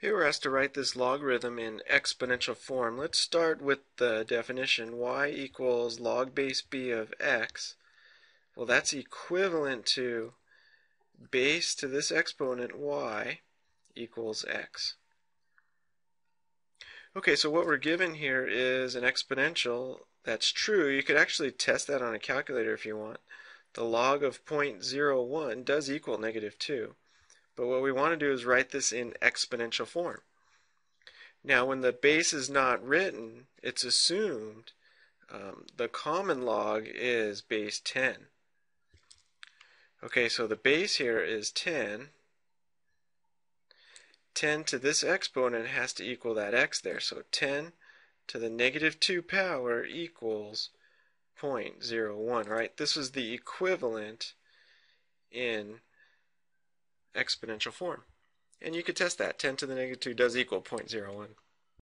Here we're asked to write this logarithm in exponential form. Let's start with the definition. Y equals log base b of x. Well, that's equivalent to base to this exponent y equals x. Okay, so what we're given here is an exponential. That's true. You could actually test that on a calculator if you want. The log of 0.01 does equal -2. But what we want to do is write this in exponential form. Now when the base is not written, it's assumed the common log is base 10. Okay, so the base here is 10. 10 to this exponent has to equal that x there. So 10 to the -2 power equals 0.01, right? This is the equivalent in exponential form. And you could test that. 10 to the -2 does equal 0.01.